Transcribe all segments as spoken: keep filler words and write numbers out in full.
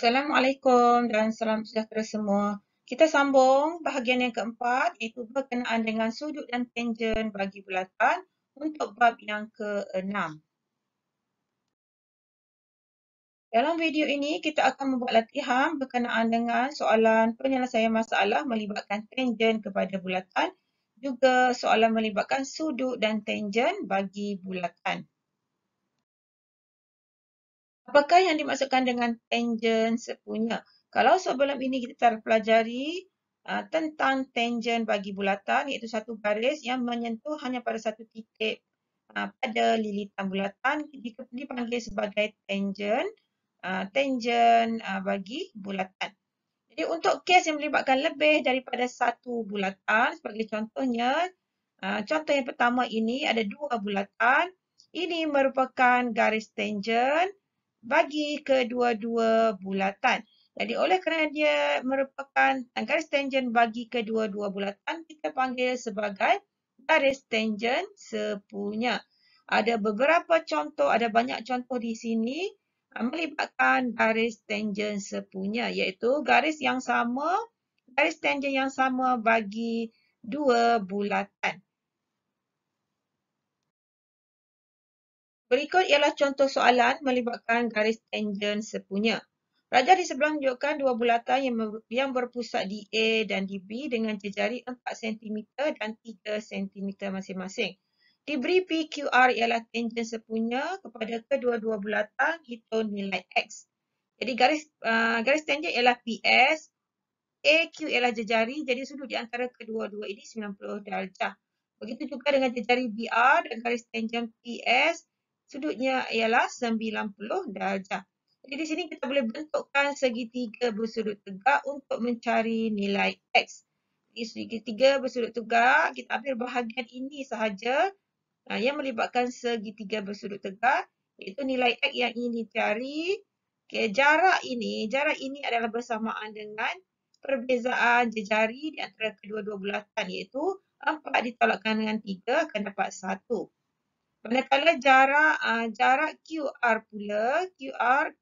Assalamualaikum dan salam sejahtera semua. Kita sambung bahagian yang keempat iaitu berkenaan dengan sudut dan tangent bagi bulatan untuk bab yang keenam. Dalam video ini kita akan membuat latihan berkenaan dengan soalan penyelesaian masalah melibatkan tangent kepada bulatan, juga soalan melibatkan sudut dan tangent bagi bulatan. Apakah yang dimaksudkan dengan tangent sepunya? Kalau sebelum ini kita telah pelajari uh, tentang tangent bagi bulatan, iaitu satu garis yang menyentuh hanya pada satu titik uh, pada lilitan bulatan, dipanggil sebagai tangent, uh, tangent uh, bagi bulatan. Jadi untuk kes yang melibatkan lebih daripada satu bulatan, sebagai contohnya, uh, contoh yang pertama ini ada dua bulatan. Ini merupakan garis tangent bagi kedua-dua bulatan. Jadi oleh kerana dia merupakan garis tangent bagi kedua-dua bulatan, kita panggil sebagai garis tangent sepunya. Ada beberapa contoh, ada banyak contoh di sini melibatkan garis tangent sepunya, iaitu garis yang sama, garis tangent yang sama bagi dua bulatan. Berikut ialah contoh soalan melibatkan garis tangent sepunya. Rajah di sebelah menunjukkan dua bulatan yang berpusat di A dan di B dengan jejari empat sentimeter dan tiga sentimeter masing-masing. Diberi P Q R ialah tangent sepunya kepada kedua-dua bulatan, hitung nilai X. Jadi garis uh, garis tangent ialah P S, A Q ialah jejari, jadi sudut di antara kedua-dua ini sembilan puluh darjah. Begitu juga dengan jejari B R dan garis tangent P S, sudutnya ialah sembilan puluh darjah. Jadi di sini kita boleh bentukkan segitiga bersudut tegak untuk mencari nilai X. Jadi segitiga bersudut tegak, kita ambil bahagian ini sahaja yang melibatkan segitiga bersudut tegak, iaitu nilai X yang ini cari. Okay, jarak ini, jarak ini adalah bersamaan dengan perbezaan jejari di antara kedua-dua bulatan, iaitu empat ditolakkan dengan tiga akan dapat satu. Manakala jarak uh, jarak Q R pula, Q R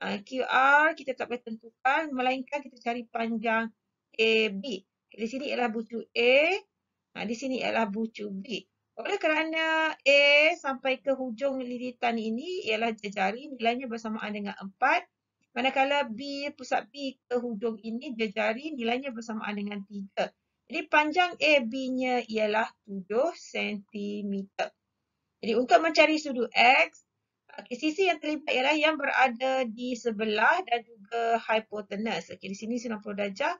uh, Q R kita tak boleh tentukan, melainkan kita cari panjang A B. Di sini ialah bucu A, uh, di sini ialah bucu B. Oleh kerana A sampai ke hujung lilitan ini ialah jejari, nilainya bersamaan dengan empat. Manakala B, pusat B ke hujung ini jejari, nilainya bersamaan dengan tiga. Jadi panjang A B-nya ialah tujuh sentimeter. Jadi untuk mencari sudut X, okay, sisi yang terlibat ialah yang berada di sebelah dan juga hipotenus. Okay, di sini sembilan puluh darjah.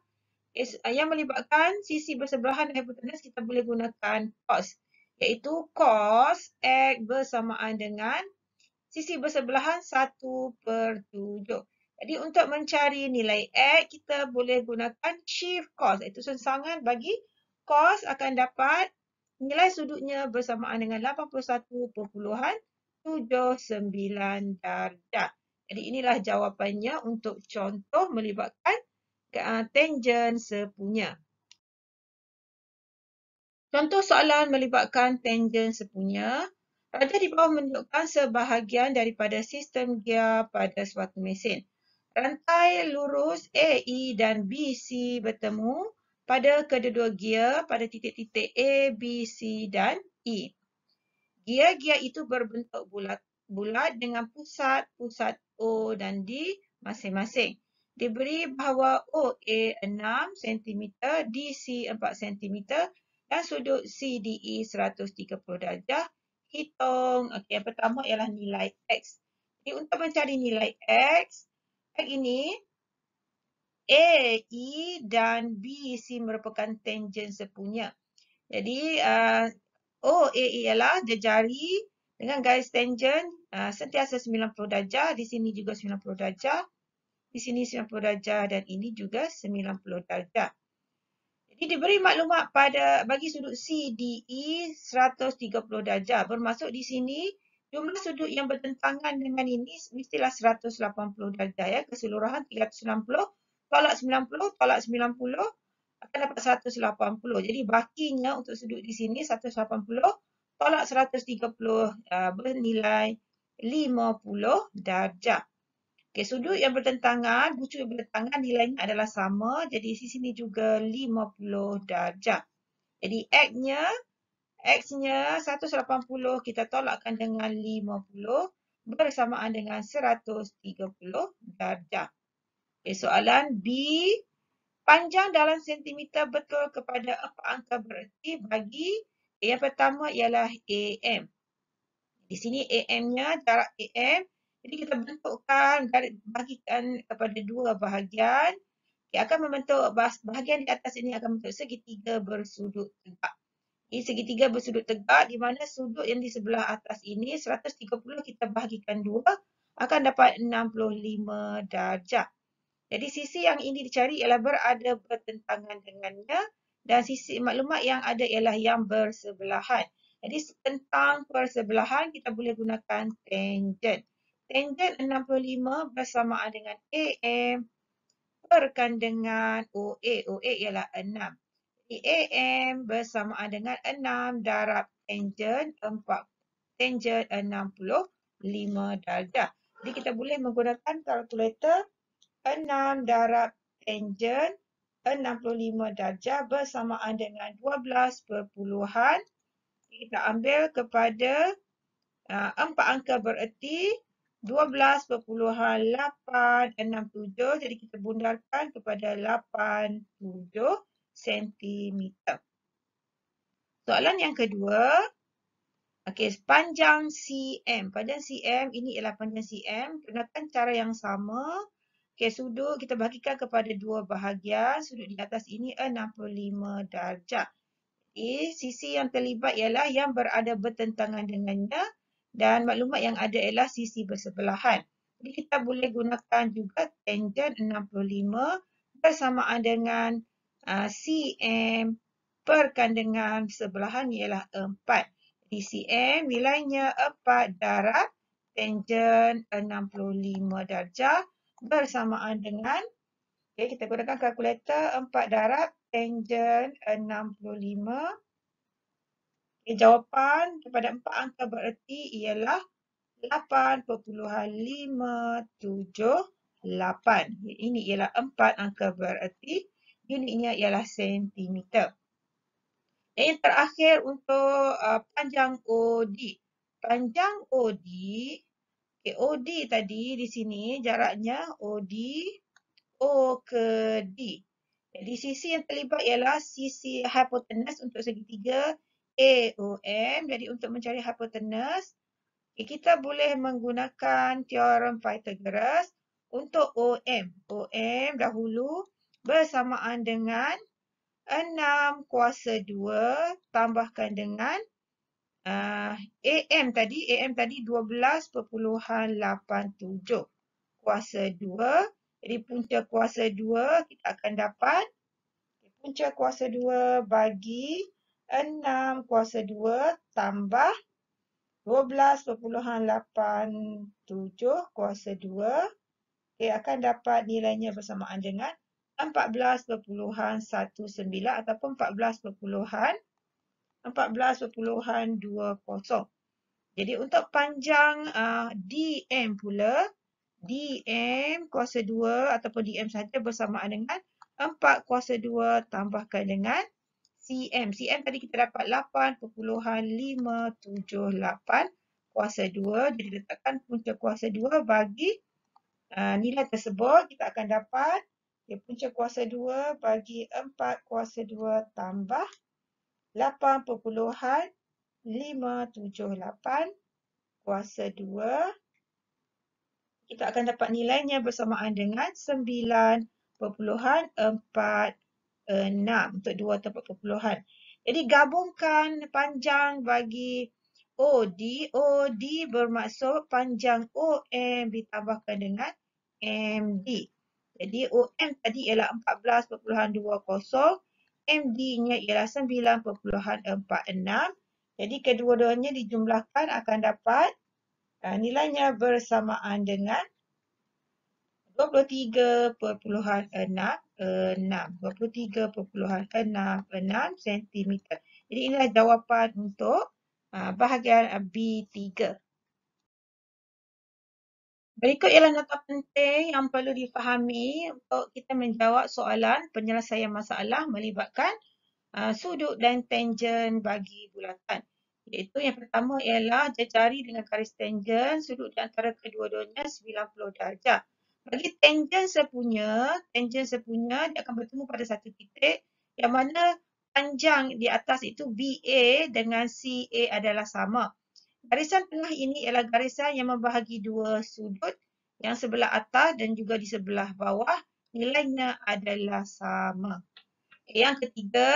Okay, yang melibatkan sisi bersebelahan dan hipotenus, kita boleh gunakan cos. Iaitu cos X bersamaan dengan sisi bersebelahan satu per tujuh. Jadi untuk mencari nilai X, kita boleh gunakan shift cos. Iaitu sangsangan bagi cos akan dapat nilai sudutnya bersamaan dengan lapan puluh satu perpuluhan tujuh sembilan darjah. Jadi inilah jawapannya untuk contoh melibatkan tangent sepunya. Contoh soalan melibatkan tangent sepunya. Rajah di bawah menunjukkan sebahagian daripada sistem gear pada suatu mesin. Rantai lurus A E dan B C bertemu pada kedua-dua gear pada titik-titik A, B, C dan E. Gear-gear itu berbentuk bulat-bulat dengan pusat-pusat O dan D masing-masing. Diberi bahawa O A enam sentimeter, D C empat sentimeter dan sudut C D E seratus tiga puluh darjah. Hitung. Okey, yang pertama ialah nilai X. Jadi untuk mencari nilai X, X ini A E dan B C merupakan tangent sepunya. Jadi uh, O A E ialah jejari dengan garis tangent uh, sentiasa sembilan puluh darjah, di sini juga sembilan puluh darjah, di sini sembilan puluh darjah dan ini juga sembilan puluh darjah. Jadi diberi maklumat pada bagi sudut C D E seratus tiga puluh darjah, bermaksud di sini jumlah sudut yang bertentangan dengan ini mestilah seratus lapan puluh darjah ya, keseluruhan tiga ratus enam puluh. Tolak sembilan puluh, tolak sembilan puluh, akan dapat seratus lapan puluh. Jadi bakinya untuk sudut di sini seratus lapan puluh, tolak seratus tiga puluh, uh, bernilai lima puluh darjah. Okey, sudut yang bertentangan, bucu yang bertentangan nilainya adalah sama. Jadi di sini juga lima puluh darjah. Jadi X-nya, X-nya seratus lapan puluh kita tolakkan dengan lima puluh bersamaan dengan seratus tiga puluh darjah. Okey, soalan B, panjang dalam sentimeter betul kepada apa angka bererti bagi yang pertama ialah A M. Di sini A M-nya, jarak A M. Jadi kita bentukkan, bagikan kepada dua bahagian. Ia akan membentuk, bahagian di atas ini akan membentuk segitiga bersudut tegak. Ini segitiga bersudut tegak di mana sudut yang di sebelah atas ini seratus tiga puluh kita bahagikan dua akan dapat enam puluh lima darjah. Jadi sisi yang ini dicari ialah berada bertentangan dengannya dan sisi maklumat yang ada ialah yang bersebelahan. Jadi tentang persebelahan kita boleh gunakan tangent. Tangent enam puluh lima bersamaan dengan A M perkan dengan O A. O A ialah enam. Jadi A M bersamaan dengan enam darab tangent empat. Tangent enam puluh lima darjah. Jadi kita boleh menggunakan kalkulator enam darab tangent enam puluh lima darjah bersamaan dengan dua belas perpuluhan. Kita ambil kepada uh, empat angka bererti. dua belas perpuluhan lapan enam tujuh. Jadi kita bundarkan kepada lapan puluh tujuh sentimeter. Soalan yang kedua. Okey, panjang C M. Panjang C M, ini ialah panjang C M. Gunakan cara yang sama. Okey, sudut kita bahagikan kepada dua bahagian. Sudut di atas ini enam puluh lima darjah. Jadi, sisi yang terlibat ialah yang berada bertentangan dengannya. Dan maklumat yang ada ialah sisi bersebelahan. Jadi kita boleh gunakan juga tangent enam puluh lima bersamaan dengan uh, C M perkan dengan sebelahan ialah empat. Di C M nilainya empat darab tangent enam puluh lima darjah bersamaan dengan, okay, kita gunakan kalkulator empat darab tangent enam puluh lima. Okay, jawapan kepada empat angka bererti ialah lapan perpuluhan lima tujuh lapan. Ini ialah empat angka bererti. Unitnya ialah sentimeter. Yang terakhir untuk uh, panjang O D. Panjang O D. Okay, O D tadi di sini jaraknya O D. O ke D. Jadi sisi yang terlibat ialah sisi hipotenus untuk segitiga A O M. Jadi untuk mencari hipotenus, kita boleh menggunakan teorem Pythagoras untuk O M. O M dahulu bersamaan dengan enam kuasa dua tambahkan dengan uh, A M tadi. A M tadi dua belas perpuluhan lapan tujuh kuasa dua. Jadi punca kuasa dua kita akan dapat punca kuasa dua bagi enam kuasa dua tambah dua belas perpuluhan lapan tujuh kuasa dua. Ia akan dapat nilainya bersamaan dengan empat belas perpuluhan satu sembilan ataupun empat belas perpuluhan dua kosong. Jadi untuk panjang uh, D M pula, D M kuasa dua ataupun D M saja bersamaan dengan empat kuasa dua tambahkan dengan C M. C M tadi kita dapat lapan perpuluhan lima tujuh lapan kuasa dua. Jadi letakkan punca kuasa dua bagi uh, nilai tersebut. Kita akan dapat okay, punca kuasa dua bagi empat kuasa dua tambah lapan perpuluhan lima tujuh lapan kuasa dua. Kita akan dapat nilainya bersamaan dengan sembilan perpuluhan empat enam untuk dua tempat perpuluhan. Jadi gabungkan panjang bagi O D. O D bermaksud panjang O M ditambahkan dengan M D. Jadi O M tadi ialah empat belas perpuluhan dua kosong, M D-nya ialah sembilan perpuluhan empat enam. Jadi kedua-duanya dijumlahkan akan dapat uh, nilainya bersamaan dengan dua puluh tiga perpuluhan enam enam sentimeter. Jadi inilah jawapan untuk bahagian B tiga. Berikut ialah nota penting yang perlu difahami untuk kita menjawab soalan penyelesaian masalah melibatkan uh, sudut dan tangen bagi bulatan. Iaitu yang pertama ialah jejari dengan garis tangen sudut di antara kedua-duanya sembilan puluh darjah. Bagi tangen sepunya, tangen sepunya dia akan bertemu pada satu titik yang mana panjang di atas itu B A dengan C A adalah sama. Garisan tengah ini ialah garisan yang membahagi dua sudut yang sebelah atas dan juga di sebelah bawah. Nilainya adalah sama. Yang ketiga,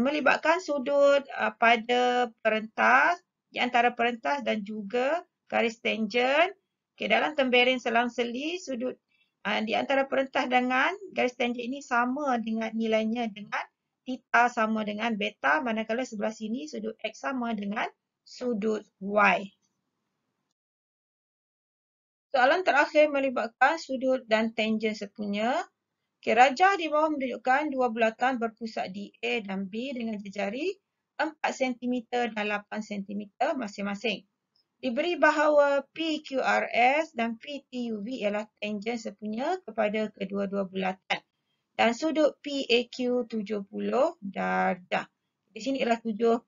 melibatkan sudut pada perentas, di antara perentas dan juga garis tangen. Okay, dalam tembeling selang-seli, sudut di antara perentas dengan garis tangen ini sama dengan nilainya dengan theta sama dengan beta. Manakala sebelah sini sudut X sama dengan sudut Y. Soalan terakhir melibatkan sudut dan tangen sepunya. Okay, rajah di bawah menunjukkan dua bulatan berpusat di A dan B dengan jejari empat sentimeter dan lapan sentimeter masing-masing. Diberi bahawa P Q R S dan P T U V ialah tangen sepunya kepada kedua-dua bulatan. Dan sudut P A Q tujuh puluh darjah. Di sini ialah tujuh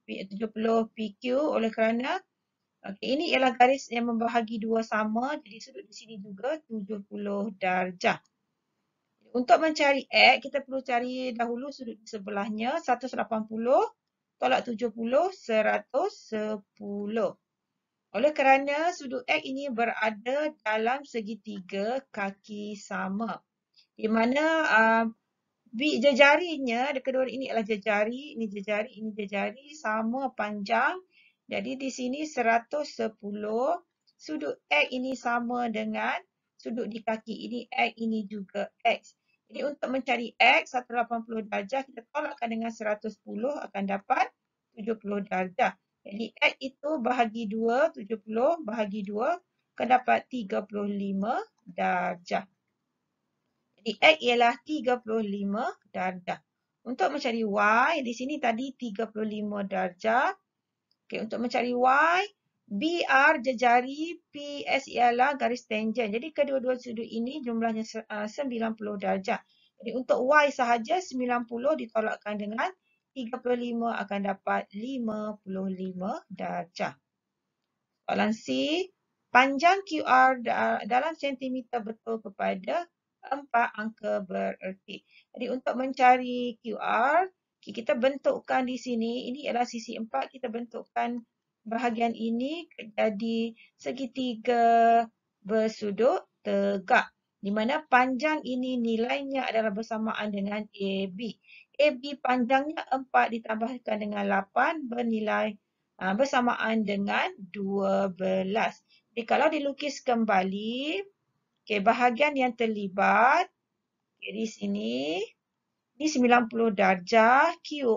puluh P Q oleh kerana okay, ini ialah garis yang membahagi dua sama. Jadi sudut di sini juga tujuh puluh darjah. Untuk mencari X, kita perlu cari dahulu sudut di sebelahnya. seratus lapan puluh tolak tujuh puluh, seratus sepuluh. Oleh kerana sudut X ini berada dalam segitiga kaki sama. Di mana uh, jejarinya, kedua ini adalah jejari, ini jejari, ini jejari sama panjang. Jadi di sini seratus sepuluh, sudut X ini sama dengan sudut di kaki ini, X ini juga X. Jadi untuk mencari X, seratus lapan puluh darjah, kita tolakkan dengan seratus sepuluh akan dapat tujuh puluh darjah. Jadi X itu bahagi dua, tujuh puluh bahagi dua akan dapat tiga puluh lima darjah. Jadi X ialah tiga puluh lima darjah. Untuk mencari Y, di sini tadi tiga puluh lima darjah. Okey, untuk mencari Y, B R jejari, P S ialah garis tangen. Jadi kedua-dua sudut ini jumlahnya sembilan puluh darjah. Jadi untuk Y sahaja sembilan puluh ditolakkan dengan tiga puluh lima akan dapat lima puluh lima darjah. Soalan C, panjang Q R dalam sentimeter betul kepada empat angka bererti. Jadi untuk mencari Q R, kita bentukkan di sini. Ini ialah sisi empat. Kita bentukkan bahagian ini jadi segitiga bersudut tegak. Di mana panjang ini nilainya adalah bersamaan dengan A B. A B panjangnya empat ditambahkan dengan lapan bernilai bersamaan dengan dua belas. Jadi kalau dilukis kembali, okay, bahagian yang terlibat okay, di sini ini sembilan puluh darjah Q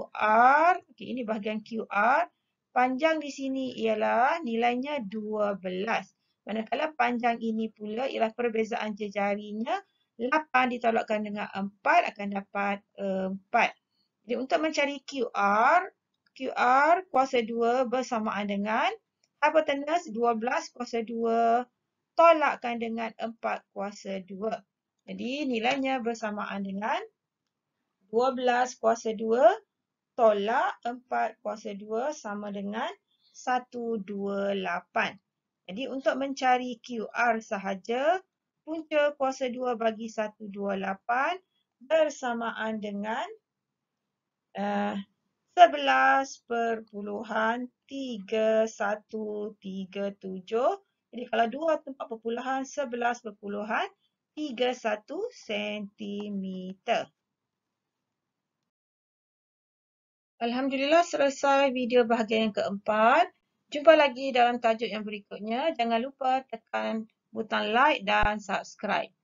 R. Okay, ini bahagian Q R. Panjang di sini ialah nilainya dua belas. Manakala panjang ini pula ialah perbezaan jejarinya lapan ditolakkan dengan empat akan dapat empat. Jadi untuk mencari Q R, Q R kuasa dua bersamaan dengan hypotenuse dua belas kuasa dua tolakkan dengan empat kuasa dua. Jadi nilainya bersamaan dengan dua belas kuasa dua tolak empat kuasa dua sama dengan seratus dua puluh lapan. Jadi untuk mencari Q R sahaja, punca kuasa dua bagi seratus dua puluh lapan bersamaan dengan uh, sebelas perpuluhan tiga satu tiga tujuh. Jadi kalau dua tempat perpuluhan, sebelas perpuluhan tiga satu cm. Alhamdulillah selesai video bahagian yang keempat. Jumpa lagi dalam tajuk yang berikutnya. Jangan lupa tekan butang like dan subscribe.